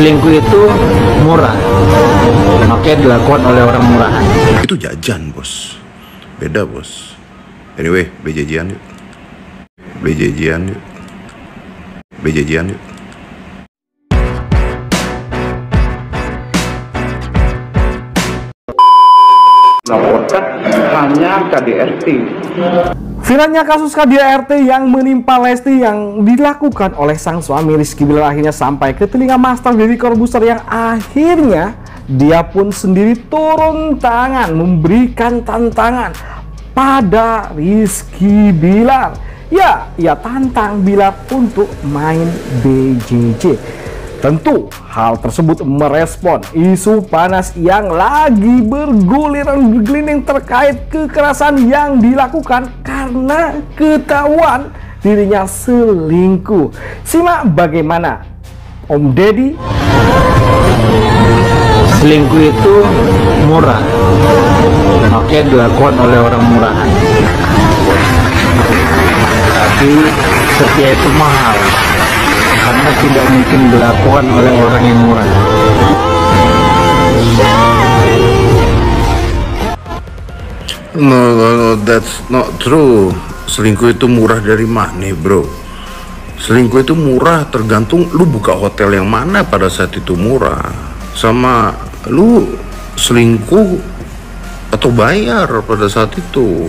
selingkuh itu murah, makanya dilakukan oleh orang murahan. Itu jajan bos, beda bos. Anyway, BJJ-an yuk, BJJ-an yuk, BJJ-an yuk. Laporkan hanya KDRT. Viralnya kasus KDRT yang menimpa Lesti yang dilakukan oleh sang suami Rizky Billar akhirnya sampai ke telinga master Deddy Corbuzier yang akhirnya dia pun sendiri turun tangan memberikan tantangan pada Rizky Billar. Ya, ia tantang Billar untuk main BJJ. Tentu hal tersebut merespon isu panas yang lagi bergulir terkait kekerasan yang dilakukan karena ketahuan dirinya selingkuh. Simak bagaimana Om Deddy. Selingkuh itu murah, makanya dilakukan oleh orang murahan. Tapi setia itu mahal, karena tidak mungkin dilakukan oleh orang yang murah. No, that's not true. Selingkuh itu murah dari mana, bro? Selingkuh itu murah tergantung lu buka hotel yang mana pada saat itu murah. Sama lu selingkuh atau bayar pada saat itu.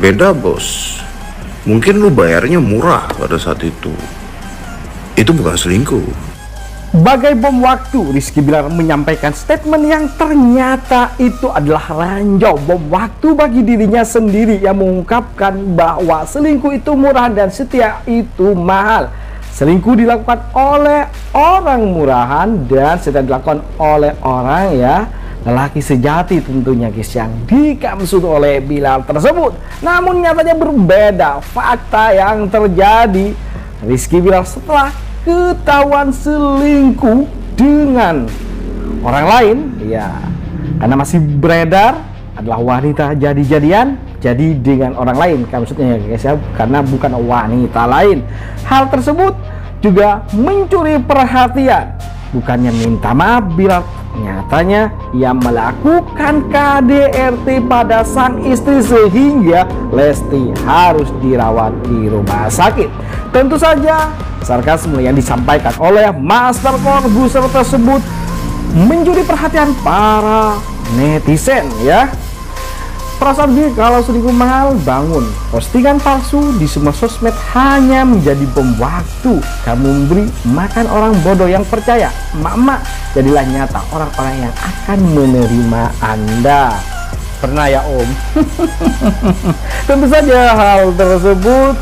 Beda, bos. Mungkin lu bayarnya murah pada saat itu. Itu bukan selingkuh. Bagai bom waktu, Rizky Billar menyampaikan statement yang ternyata itu adalah ranjau bom waktu bagi dirinya sendiri yang mengungkapkan bahwa selingkuh itu murah dan setia itu mahal. Selingkuh dilakukan oleh orang murahan dan setia dilakukan oleh orang lelaki sejati tentunya guys, yang dikamsut oleh Billar tersebut. Namun nyatanya berbeda fakta yang terjadi. Rizky Billar setelah ketahuan selingkuh dengan orang lain, ya, karena masih beredar adalah wanita jadi dengan orang lain, maksudnya ya guys ya, karena bukan wanita lain. Hal tersebut juga mencuri perhatian. Bukannya minta maaf Billar, nyatanya ia melakukan KDRT pada sang istri sehingga Lesti harus dirawat di rumah sakit. Tentu saja sarkasme yang disampaikan oleh master Corbuzier tersebut mencuri perhatian para netizen ya. Perasaan dia kalau selingkuh mahal, bangun postingan palsu di semua sosmed hanya menjadi bom waktu. Kamu memberi makan orang bodoh yang percaya. Emak-emak, jadilah nyata orang-orang yang akan menerima Anda. Pernah ya Om? Tentu saja hal tersebut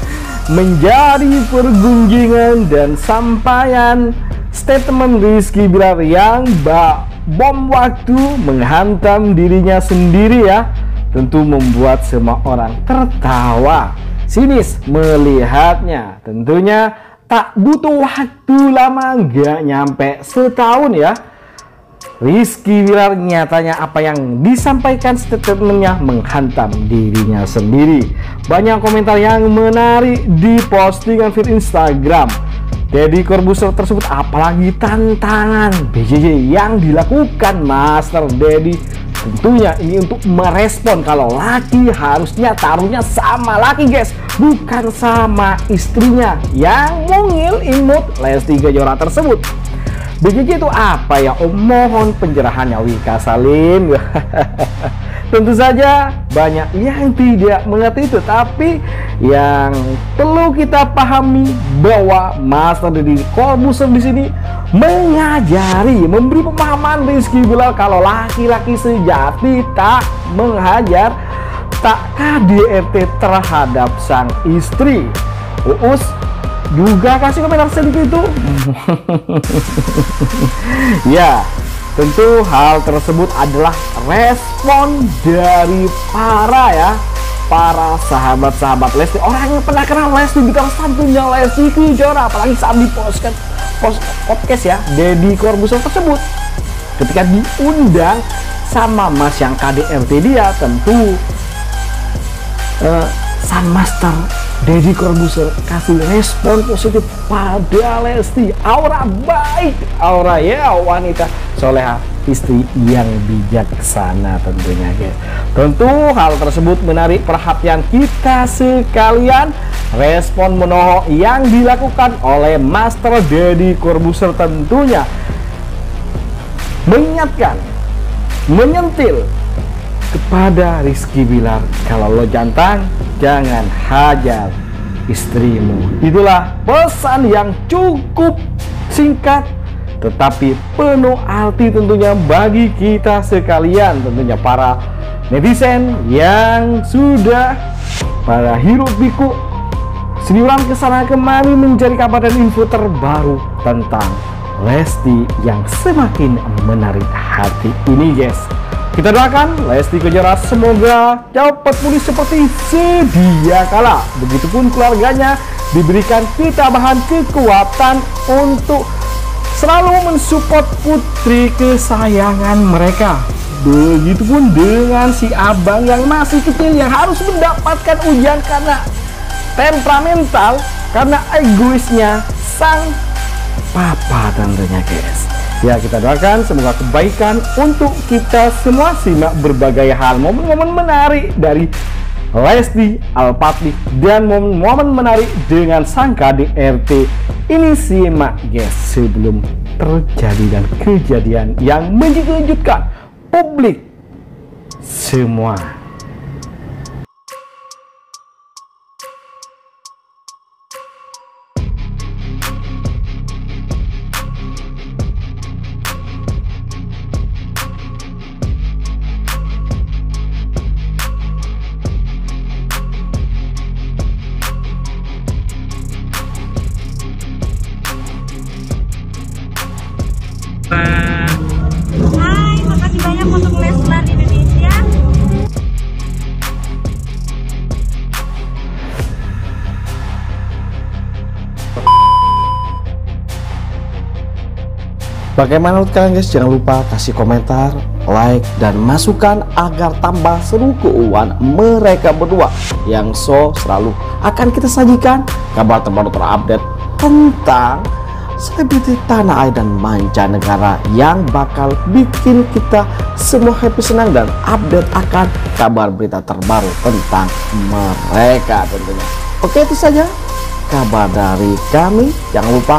menjadi pergunggingan dan sampaian statement Rizky Billar yang bom waktu menghantam dirinya sendiri ya. Tentu membuat semua orang tertawa sinis melihatnya. Tentunya tak butuh waktu lama, nggak nyampe setahun ya, Rizky Billar nyatanya apa yang disampaikan statementnya menghantam dirinya sendiri. Banyak komentar yang menarik di postingan feed Instagram Deddy Corbuzier tersebut, apalagi tantangan BJJ yang dilakukan master Deddy. Tentunya ini untuk merespon kalau laki harusnya taruhnya sama laki guys, bukan sama istrinya yang mungil imut Lesti Kejora tersebut. BJJ itu apa ya Om? Mohon penjelasannya Wika Salim. Tentu saja banyak yang tidak mengerti itu, tapi yang perlu kita pahami bahwa master Deddy Corbuzier di sini mengajari, memberi pemahaman Rizky Billar kalau laki-laki sejati tak menghajar, tak KDRT terhadap sang istri. Uus juga kasih komentar sedikit itu. Ya, tentu hal tersebut adalah respon dari para sahabat-sahabat Lesti, orang yang pernah kenal Lesti, bukan santunya Lesti Kejora, apalagi saat di podcast ya Deddy Corbuzier tersebut ketika diundang sama mas yang KDRT dia, tentu sang master Deddy Corbuzier kasih respon positif pada Lesti. Aura baik, aura ya wanita soleha, istri yang bijaksana tentunya guys. Tentu hal tersebut menarik perhatian kita sekalian. Respon menohok yang dilakukan oleh Master Deddy Corbuzier tentunya mengingatkan, menyentil kepada Rizky Billar, kalau lo jantan jangan hajar istrimu. Itulah pesan yang cukup singkat tetapi penuh arti tentunya bagi kita sekalian, tentunya para netizen yang sudah pada hiruk pikuk seliuran kesana kemari mencari kabar dan info terbaru tentang Lesti yang semakin menarik hati ini guys. Kita doakan Lesti Kejora semoga dapat pulih seperti sedia kala, begitupun keluarganya diberikan ketabahan kekuatan untuk selalu mensupport putri kesayangan mereka. Begitupun dengan si abang yang masih kecil yang harus mendapatkan ujian karena temperamental, karena egoisnya sang papa tentunya guys. Ya kita doakan semoga kebaikan untuk kita semua. Simak berbagai hal, momen-momen menarik dari Lesti Al-Fatih dan momen-momen menarik dengan sang KDRT ini, simak guys, sebelum terjadi dan kejadian yang mengejutkan publik semua. Hai, makasih banyak untuk Leslar Indonesia. Bagaimana menurut kalian guys? Jangan lupa kasih komentar, like, dan masukan agar tambah seru keuangan mereka berdua yang selalu akan kita sajikan kabar terbaru terupdate tentang selebriti tanah air dan mancanegara yang bakal bikin kita semua happy, senang, dan update akan kabar berita terbaru tentang mereka tentunya. Oke, itu saja kabar dari kami. Jangan lupa